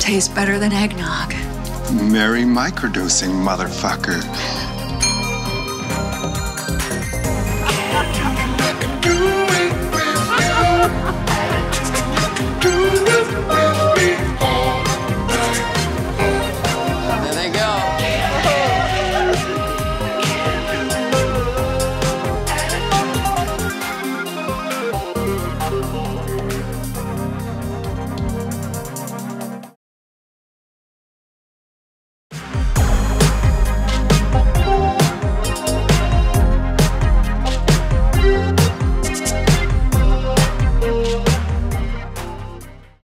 Tastes better than eggnog. Merry microdosing, motherfucker.